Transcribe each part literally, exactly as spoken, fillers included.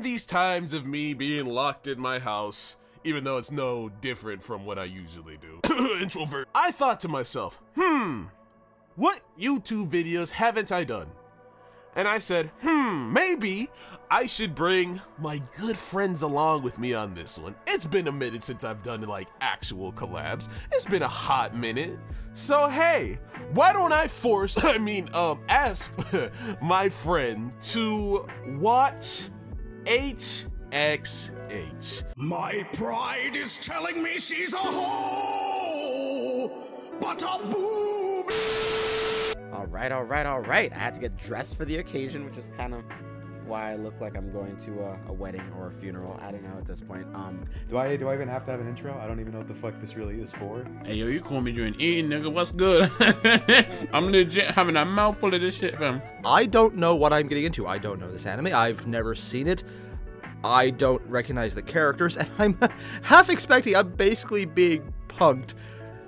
in these times of me being locked in my house, even though it's no different from what I usually do, introvert, I thought to myself, hmm, what YouTube videos haven't I done? And I said, hmm, maybe I should bring my good friends along with me on this one. It's been a minute since I've done like actual collabs. It's been a hot minute. So hey, why don't I force, I mean, um, ask my friend to watch H X H. My pride is telling me she's a hoe, but a boob. All right, all right, all right. I had to get dressed for the occasion, which is kind of why I look like I'm going to a, a wedding or a funeral. I don't know at this point. Um, do I do I even have to have an intro? I don't even know what the fuck this really is for. Hey, yo, you call me during eating, nigga. What's good? I'm legit having a mouthful of this shit, fam. I don't know what I'm getting into. I don't know this anime. I've never seen it. I don't recognize the characters, and I'm half expecting I'm basically being punked.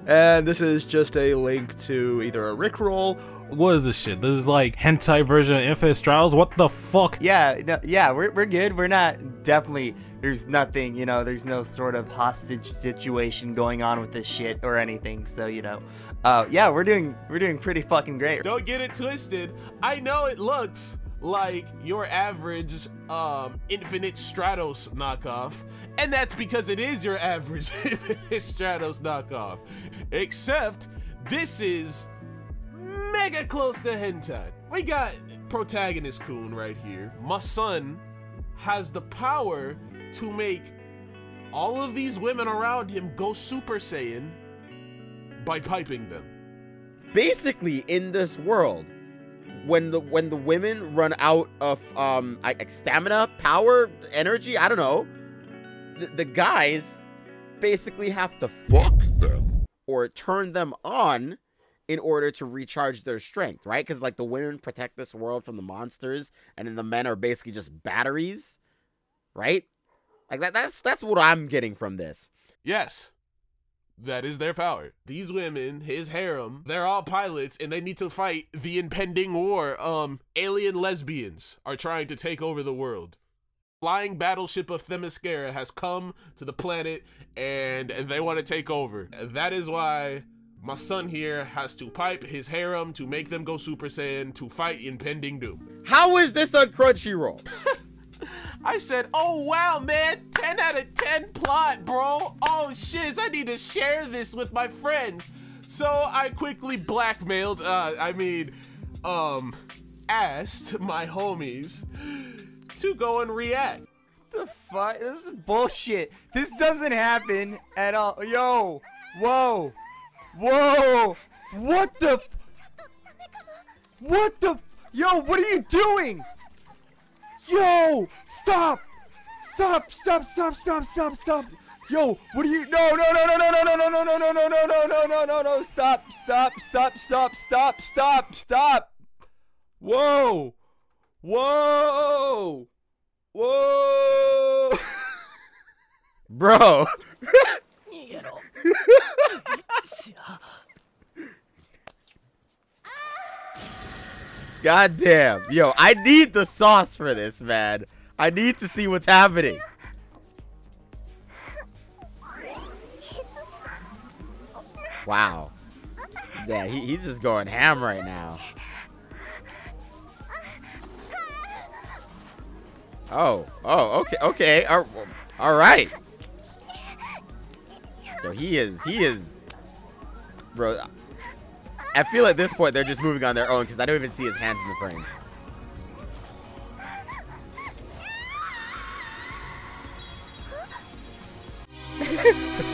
And this is just a link to either a rickroll. What is this shit? This is like hentai version of Infinite Stratos? What the fuck? Yeah, no, yeah, we're, we're good. We're not, definitely, there's nothing, you know, there's no sort of hostage situation going on with this shit or anything. So, you know, uh, yeah, we're doing, we're doing pretty fucking great. Don't get it twisted. I know it looks like your average um, Infinite Stratos knockoff, and that's because it is your average Infinite Stratos knockoff, except this is mega close to hentai. We got protagonist Koon right here. My son has the power to make all of these women around him go Super Saiyan by piping them. Basically, in this world, when the when the women run out of um like stamina, power, energy, I don't know, the, the guys basically have to fuck them or turn them on in order to recharge their strength, right? Because like the women protect this world from the monsters, and then the men are basically just batteries, right? Like that that's that's what I'm getting from this. Yes, that is their power. These women, his harem, they're all pilots, and they need to fight the impending war. Um, alien lesbians are trying to take over the world. Flying battleship of Themyscira has come to the planet, and they want to take over. That is why my son here has to pipe his harem to make them go Super Saiyan to fight impending doom. How is this on Crunchyroll? I said, oh wow, man, ten out of ten plot, bro. Oh shiz, I need to share this with my friends. So I quickly blackmailed, uh, I mean, um, asked my homies to go and react. What the fuck? This is bullshit. This doesn't happen at all. Yo, whoa, whoa, what the, f what the, f yo, what are you doing? Yo, stop! Stop, stop, stop, stop, stop, stop! Yo, what are you- No, no, no, no, no, no, no, no, no, no, no, no, no, no, no, no, no, no, stop, stop, stop, stop, stop, stop, stop! Whoa! Whoa! Whoa! Bro! God damn. Yo, I need the sauce for this, man. I need to see what's happening. Wow. Yeah, he, he's just going ham right now. Oh, oh, okay, okay. All, all right. Yo, he is, he is, bro. I feel at this point they're just moving on their own because I don't even see his hands in the frame.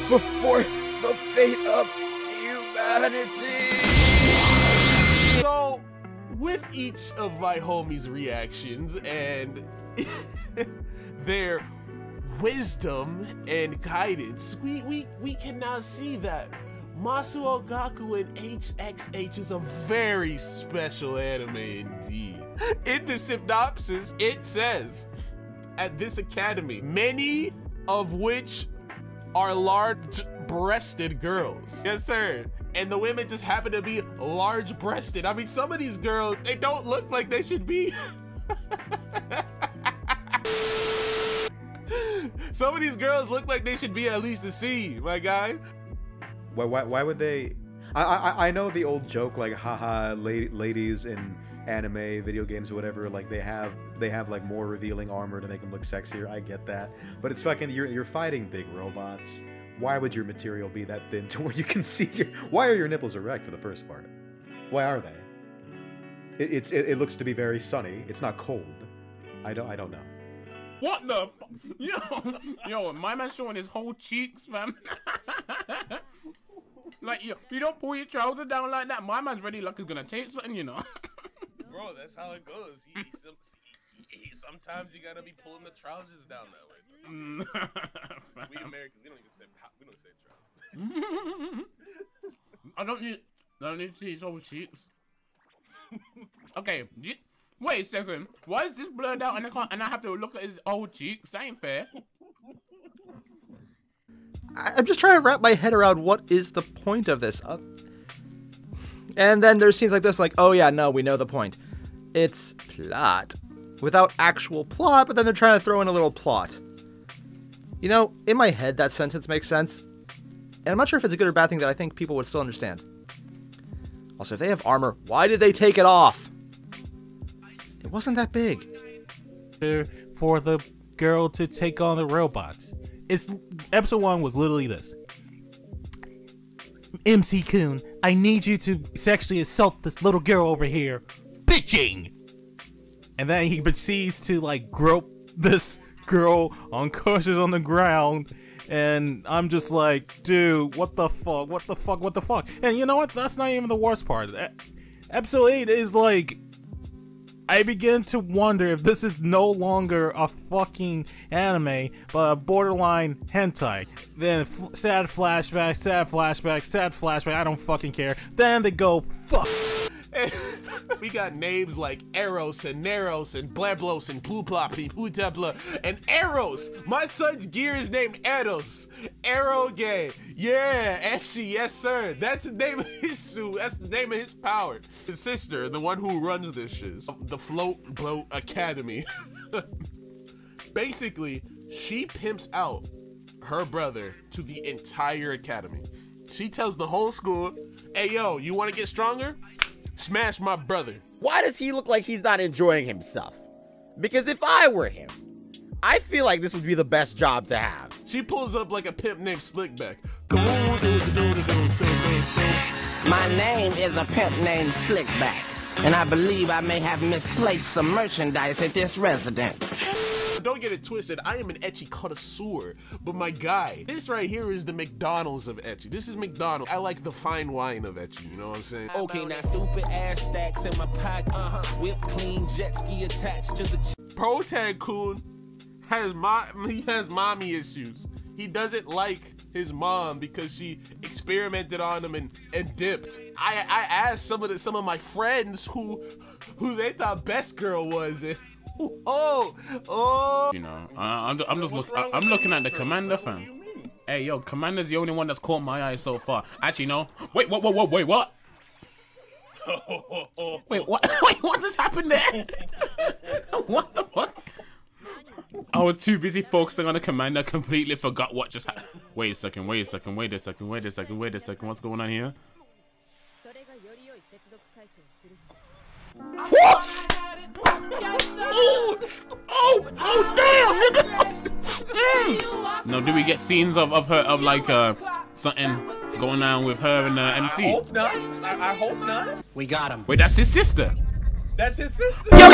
For the fate of humanity! So, with each of my homies' reactions and their wisdom and guidance, we, we, we can now see that Masou Gakuen H X H is a very special anime indeed. In the synopsis, it says, at this academy, many of which are large-breasted girls. Yes, sir. And the women just happen to be large-breasted. I mean, some of these girls, they don't look like they should be. Some of these girls look like they should be at least a C, my guy. Why? Why, why would they? I, I I know the old joke, like, haha, la ladies in anime, video games, or whatever, like they have they have like more revealing armor to make them look sexier. I get that, but it's fucking you're you're fighting big robots. Why would your material be that thin to where you can see your? Why are your nipples erect for the first part? Why are they? It, it's it, it looks to be very sunny. It's not cold. I don't I don't know. What the fuck? Yo, yo, my man showing his whole cheeks, fam. Like, yo, if you don't pull your trousers down like that, my man's ready like he's gonna take something, you know. Bro, that's how it goes. He, some, he, sometimes you gotta be pulling the trousers down that way. We Americans, we don't even say we don't say trousers. I don't need I don't need to see his whole cheeks. Okay, you, wait a second. Why is this blurred out and I can't and I have to look at his old cheeks? That ain't fair. I, I'm just trying to wrap my head around what is the point of this. Uh, and then there's scenes like this, like, oh yeah, no, we know the point. It's plot. Without actual plot, but then they're trying to throw in a little plot. You know, in my head, that sentence makes sense. And I'm not sure if it's a good or bad thing that I think people would still understand. Also, if they have armor, why did they take it off? It wasn't that big. For the girl to take on the robots. It's episode one was literally this. M C Koon, I need you to sexually assault this little girl over here. Bitching! And then he proceeds to like grope this girl unconscious on the ground. And I'm just like, dude, what the fuck? What the fuck? What the fuck? And you know what? That's not even the worst part. Episode eight is like, I begin to wonder if this is no longer a fucking anime, but a borderline hentai. Then f sad flashback, sad flashback, sad flashback. I don't fucking care. Then they go fuck. We got names like Eros and Neros and Blablos and Pluploppy, Plutepla, and Eros. My son's gear is named Eros. Eroge. Yeah, S G, yes sir. That's the name of his suit. That's the name of his power. His sister, the one who runs this shit, the Float Bloat Academy. Basically, she pimps out her brother to the entire academy. She tells the whole school, hey yo, you wanna get stronger? Smash my brother. Why does he look like he's not enjoying himself? Because if I were him, I feel like this would be the best job to have. She pulls up like a pimp named Slickback. My name is a pimp named Slickback, and I believe I may have misplaced some merchandise at this residence. Don't get it twisted, I am an ecchi connoisseur, but my guy, this right here is the McDonald's of ecchi. This is McDonald's. I like the fine wine of ecchi, you know what I'm saying? Okay, now stupid ass stacks in my pocket, uh-huh, whip clean, jet ski attached to the... Protankoon has, mo he has mommy issues. He doesn't like his mom because she experimented on him and, and dipped. I, I asked some of, the, some of my friends who, who they thought best girl was, and oh, oh! You know, uh, I'm, I'm just look, I'm looking at the commander, fam. Hey, yo, commander's the only one that's caught my eye so far. Actually, no. Wait, what? What? What? Wait, what? Wait, what? Wait, what just happened there? What the fuck? I was too busy focusing on the commander, completely forgot what just happened. Wait a second. Wait a second. Wait a second. Wait a second. Wait a second. What's going on here? What? Oh, oh, oh, damn, nigga! No, do we get scenes of, of her, of like, uh, something going on with her and the uh, M C? I hope not. I, I hope not. We got him. Wait, that's his sister. That's his sister. And,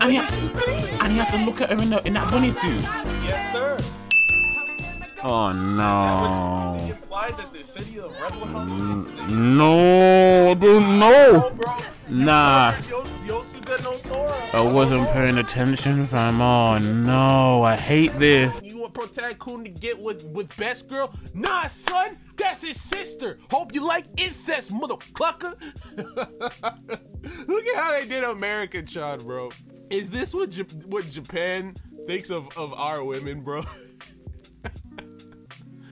and, he, and he had to look at her in, the, in that bunny suit. Yes, sir. Oh no! No, dude, no! Nah, I wasn't paying attention, fam. Oh no, I hate this. You want Protankoon to get with with best girl? Nah, son, that's his sister. Hope you like incest, motherfucker. Look at how they did American child, bro. Is this what J what Japan thinks of of our women, bro?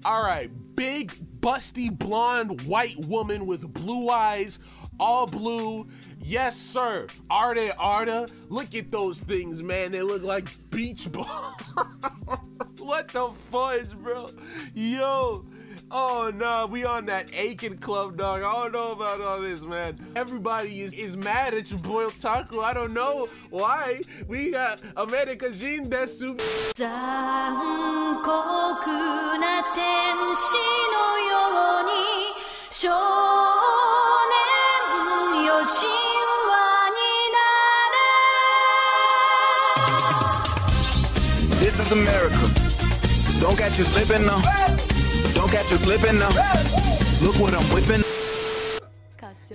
All right, big, busty, blonde, white woman with blue eyes, all blue, Yes, sir. Arda, Arda. Look at those things, man. They look like beach balls. What the fudge, bro? Yo. Oh, no, we on that Aiken Club, dog. I don't know about all this, man. Everybody is, is mad at your boy Otaku. I don't know why. We got America Jin desu. This is America. Don't catch you slipping now. Don't catch you slipping now. Look what I'm whipping.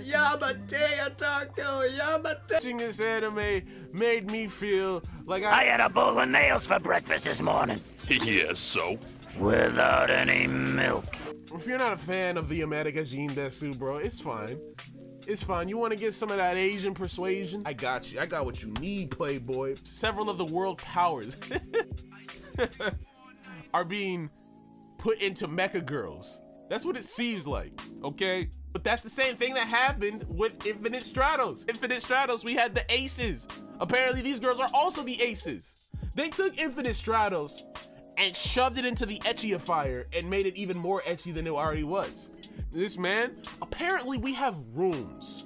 Yamate Otaku, Yamate. Watching this anime made me feel like I, I had a bowl of nails for breakfast this morning. Yeah, so? Without any milk. If you're not a fan of the America Jin desu, bro, it's fine. It's fine. You want to get some of that Asian persuasion? I got you. I got what you need, playboy. Several of the world powers are being put into mecha girls. That's what it seems like, okay? But that's the same thing that happened with Infinite Stratos. Infinite Stratos, we had the aces. Apparently, these girls are also the aces. They took Infinite Stratos and shoved it into the etchifier and made it even more etchy than it already was. This man, apparently we have rooms.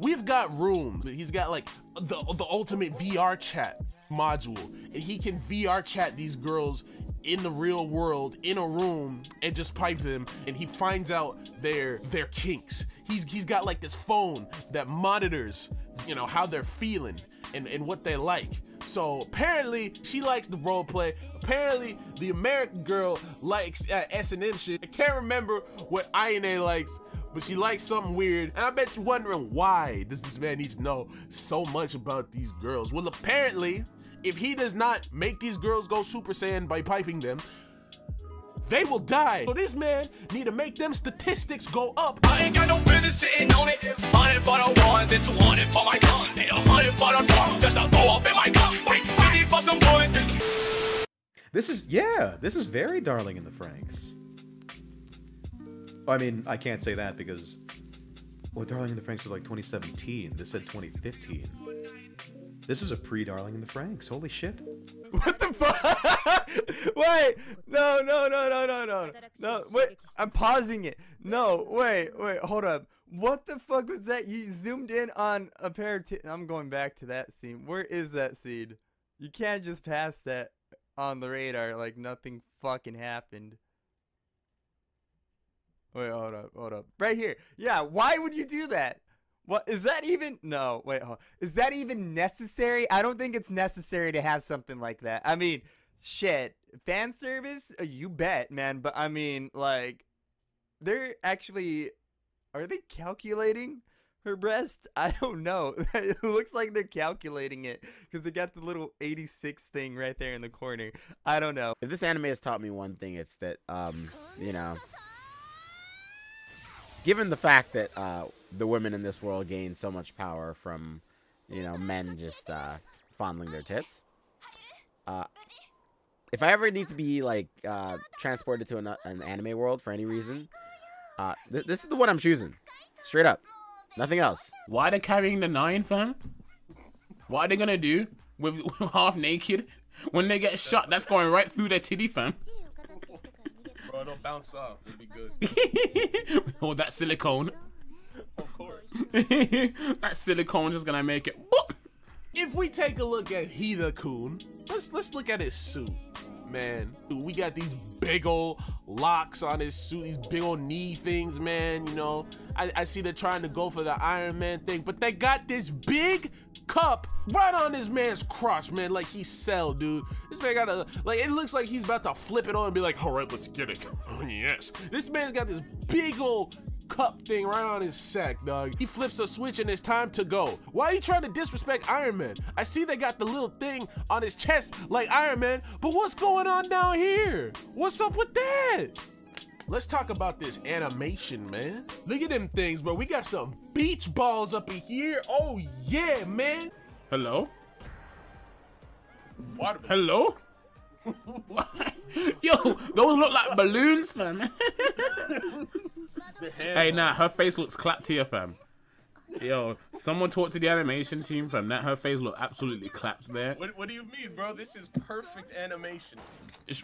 We've got rooms. He's got like the, the ultimate V R chat module, and he can V R chat these girls in the real world in a room and just pipe them, and he finds out their their kinks. He's, he's got like this phone that monitors, you know, how they're feeling and, and what they like. So apparently she likes the role play. Apparently the American girl likes uh, S and M shit. I can't remember what I N A likes, but she likes something weird. And I bet you're wondering why does this man need to know so much about these girls? Well, apparently if he does not make these girls go Super Saiyan by piping them, they will die. So this man need to make them statistics go up. I ain't got no business sitting on it. Hunted for the ones that's wanted for my gun. They don't hunted for the drunk just to throw up in my gun. Wait, I need for some boys. This is, yeah, this is very Darling in the Franxx. I mean, I can't say that because, well, Darling in the Franxx was like twenty seventeen. This said twenty fifteen. This is a pre-Darling in the Franxx. Holy shit. What the fuck? Wait. No, no, no, no, no, no. No, wait. I'm pausing it. No, wait, wait. Hold up. What the fuck was that? You zoomed in on a pair of titties. I'm going back to that scene. Where is that scene? You can't just pass that on the radar like nothing fucking happened. Wait, hold up, hold up. Right here. Yeah, why would you do that? What is that even? No, wait, hold on. Is that even necessary? I don't think it's necessary to have something like that. I mean, shit, fan service, you bet, man. But I mean, like, they're actually, are they calculating her breast? I don't know. It looks like they're calculating it because they got the little eighty-six thing right there in the corner. I don't know. If this anime has taught me one thing, it's that, um, you know, given the fact that, uh, the women in this world gain so much power from, you know, men just uh, fondling their tits. Uh, if I ever need to be, like, uh, transported to an, an anime world for any reason, uh, th this is the one I'm choosing. Straight up. Nothing else. Why they carrying the nine, fam? What are they gonna do with half naked when they get shot? That's going right through their titty, fam. Bro, don't bounce off. It'll be good. All that silicone. Of course. That silicone just gonna make it. If we take a look at Koon, let's let's look at his suit, man. We got these big old locks on his suit, these big old knee things, man. You know, I, I see they're trying to go for the Iron Man thing, but they got this big cup right on this man's crotch, man. Like he sell, dude. This man got a, like, it looks like he's about to flip it on and be like, all right, let's get it. Yes. This man's got this big old cup thing right on his sack, dog. He flips a switch and it's time to go. Why are you trying to disrespect Iron Man? I see they got the little thing on his chest like Iron Man, but what's going on down here? What's up with that? Let's talk about this animation, man. Look at them things, bro. We got some beach balls up in here. Oh yeah, man. Hello? What? Hello? Yo, those look like balloons, man. Hey, nah, her face looks clapped here, fam. Yo, someone talk to the animation team from that. Her face look absolutely collapsed there. What, what do you mean, bro? This is perfect animation. It's,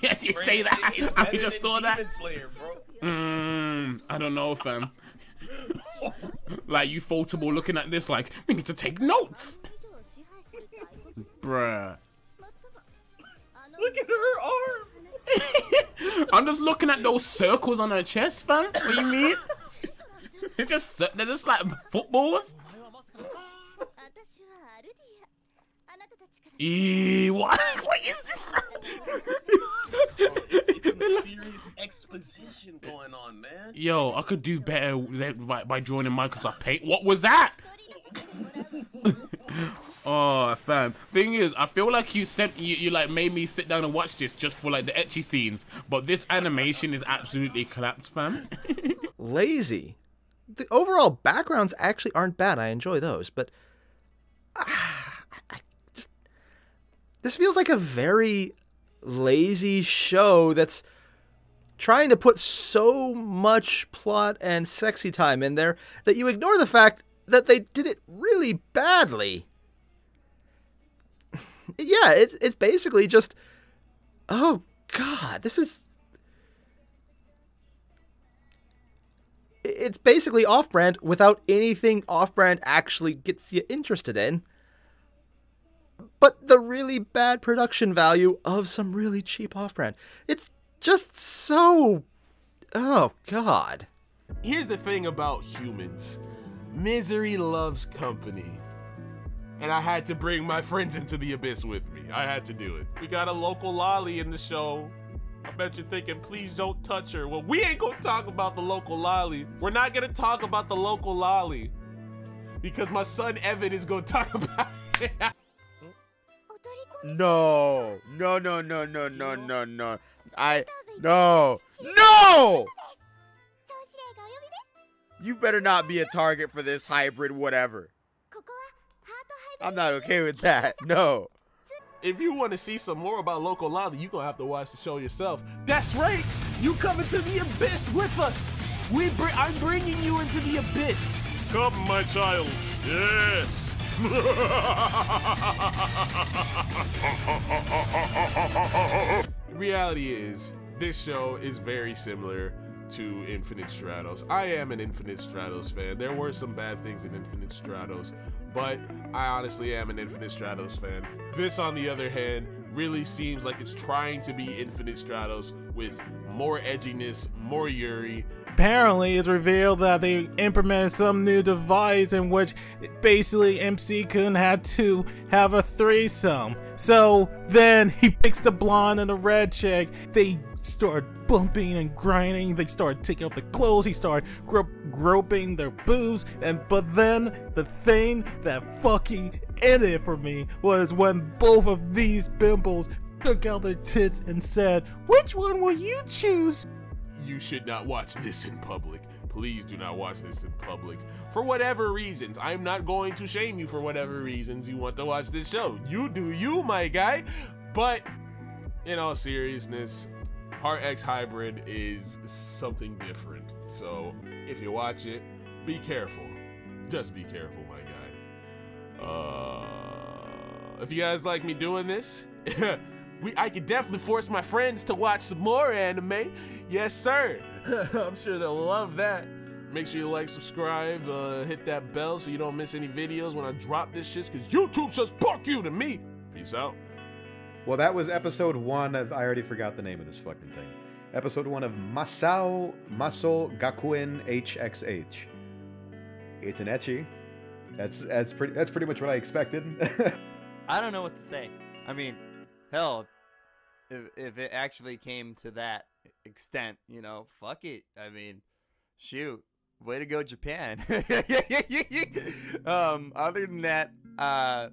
yes, you say that. I just saw that. Slayer, bro. Mm, I don't know, fam. Like, you Faultable looking at this like, we need to take notes. Bruh. Look at her arm. I'm just looking at those circles on her chest, fam. What do you mean? They're just, they're just like footballs. Eee, what? What is this? There's serious exposition going on, man. Yo, I could do better by, by joining Microsoft Paint. What was that? Oh, fam. Thing is, I feel like you sent you, you like made me sit down and watch this just for like the ecchi scenes, but this animation is absolutely collapsed, fam. Lazy. The overall backgrounds actually aren't bad. I enjoy those, but ah, I just, this feels like a very lazy show that's trying to put so much plot and sexy time in there that you ignore the fact that they did it really badly. Yeah, it's it's basically just, oh god, this is. It's basically off-brand without anything off-brand actually gets you interested in. But the really bad production value of some really cheap off-brand. It's just so... oh, God. Here's the thing about humans. Misery loves company. And I had to bring my friends into the abyss with me. I had to do it. We got a local lolly in the show. I bet you're thinking, please don't touch her. Well, we ain't gonna talk about the local lolly. We're not gonna talk about the local lolly because my son Evan is gonna talk about it. No, no, no, no, no, no, no, no. I, no, no! You better not be a target for this hybrid whatever. I'm not okay with that, no. If you want to see some more about local lolly, you're going to have to watch the show yourself. That's right. You coming to the abyss with us. We br I'm bringing you into the abyss. Come, my child. Yes. Reality is, this show is very similar to Infinite Stratos. I am an Infinite Stratos fan. There were some bad things in Infinite Stratos, but I honestly am an Infinite Stratos fan. This, on the other hand, really seems like it's trying to be Infinite Stratos with more edginess, more Yuri. Apparently, it's revealed that they implemented some new device in which basically M C Koon had to have a threesome. So then he picks the blonde and the red chick. They start bumping and grinding. They start taking off the clothes. He started gro groping their boobs. And but then the thing that fucking ended for me was when both of these bimbos took out their tits and said, "Which one will you choose?" You should not watch this in public. Please do not watch this in public. For whatever reasons, I'm not going to shame you for whatever reasons you want to watch this show. You do you, my guy. But in all seriousness, Heart X Hybrid is something different. So if you watch it, be careful. Just be careful, my guy. Uh, if you guys like me doing this, we I could definitely force my friends to watch some more anime. Yes, sir. I'm sure they'll love that. Make sure you like, subscribe, uh, hit that bell so you don't miss any videos when I drop this shit, because YouTube says fuck you to me. Peace out. Well, that was episode one of, I already forgot the name of this fucking thing. Episode one of Masou, Masou Gakuen H X H. It's an ecchi. That's, that's, pretty, that's pretty much what I expected. I don't know what to say. I mean, hell, if, if it actually came to that extent, you know, fuck it. I mean, shoot, way to go, Japan. um, other than that, uh...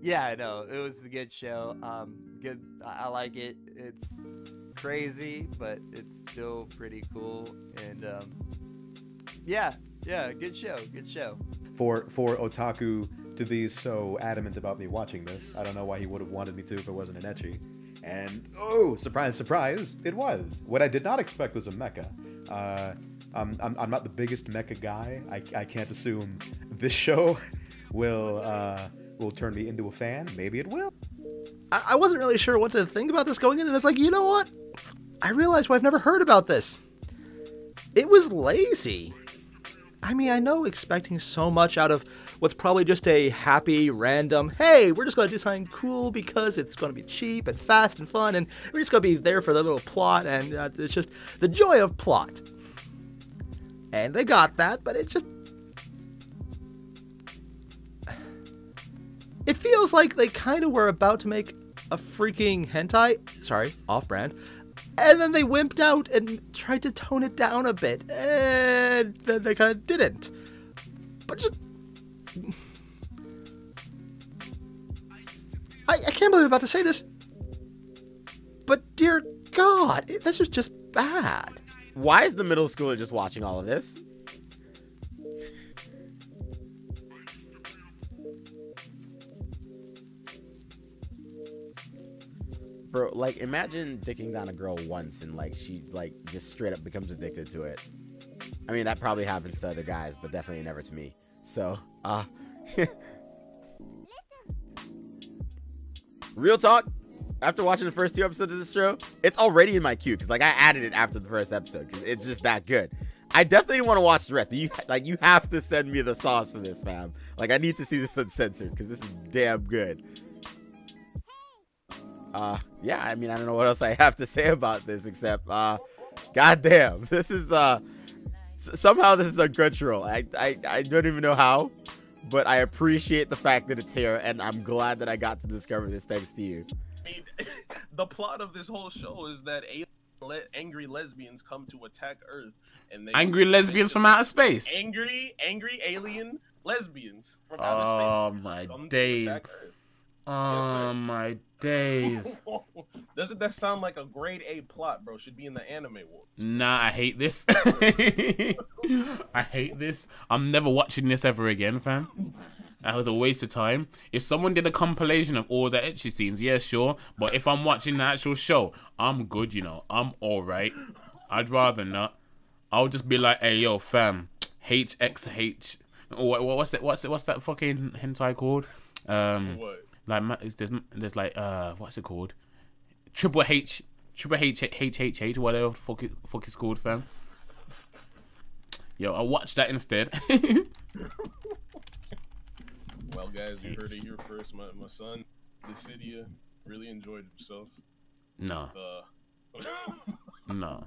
yeah, no, it was a good show. Um, good, I like it. It's crazy, but it's still pretty cool. And um, yeah, yeah, good show, good show. For for Otaku to be so adamant about me watching this, I don't know why he would have wanted me to if it wasn't an ecchi. And oh, surprise, surprise, it was. What I did not expect was a mecha. Uh, Um, I'm, I'm not the biggest mecha guy. I, I can't assume this show will uh, will turn me into a fan. Maybe it will. I, I wasn't really sure what to think about this going in, and it's like, you know what? I realized why I've never heard about this. It was lazy. I mean, I know expecting so much out of what's probably just a happy, random, hey, we're just going to do something cool because it's going to be cheap and fast and fun, and we're just going to be there for the little plot, and uh, it's just the joy of plot. And they got that, but it just... It feels like they kind of were about to make a freaking hentai, sorry, off-brand, and then they wimped out and tried to tone it down a bit, and then they kind of didn't. But just... I, I can't believe I'm about to say this, but dear God, it, this is just bad. Why is the middle schooler just watching all of this? Bro, like, imagine dicking down a girl once and, like, she, like, just straight up becomes addicted to it. I mean, that probably happens to other guys, but definitely never to me. So, uh... real talk. After watching the first two episodes of this show, it's already in my queue because, like, I added it after the first episode because it's just that good. I definitely want to watch the rest, but you, like, you have to send me the sauce for this, fam. Like, I need to see this uncensored because this is damn good. Uh, yeah, I mean, I don't know what else I have to say about this except, uh, goddamn, this is uh, s somehow this is a Crunchyroll. I, I I don't even know how, but I appreciate the fact that it's here, and I'm glad that I got to discover this thanks to you. The plot of this whole show is that le angry lesbians come to attack Earth, and they angry lesbians from outer space. Angry, angry alien lesbians from oh outer space. My come to attack Earth. Oh yes, my days! Oh my days! Doesn't that sound like a grade A plot, bro? Should be in the anime world. Nah, I hate this. I hate this. I'm never watching this ever again, fam. That was a waste of time. If someone did a compilation of all the ecchi scenes, yeah, sure. But if I'm watching the actual show, I'm good, you know. I'm all right. I'd rather not. I'll just be like, hey, yo, fam, H X H. What, what's it? What's it? What's that fucking hentai called? Um, what? Like, there's, there's like, uh, what's it called? Triple H, triple H, H H H, whatever the fuck it, fuck it's called, fam. Yo, I watched that instead. Well, guys, you heard it here first. My, my son, Dissidia, really enjoyed himself. No. With, uh, no.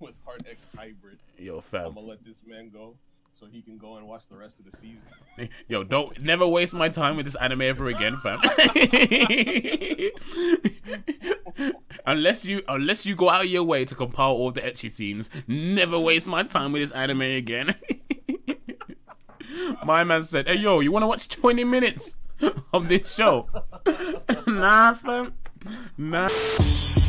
With Heart X Hybrid. Yo, fam. I'm gonna let this man go so he can go and watch the rest of the season. Yo, don't never waste my time with this anime ever again, fam. unless you unless you go out of your way to compile all the ecchi scenes, never waste my time with this anime again. My man said, hey, yo, you want to watch twenty minutes of this show? Nah, fam. Nah.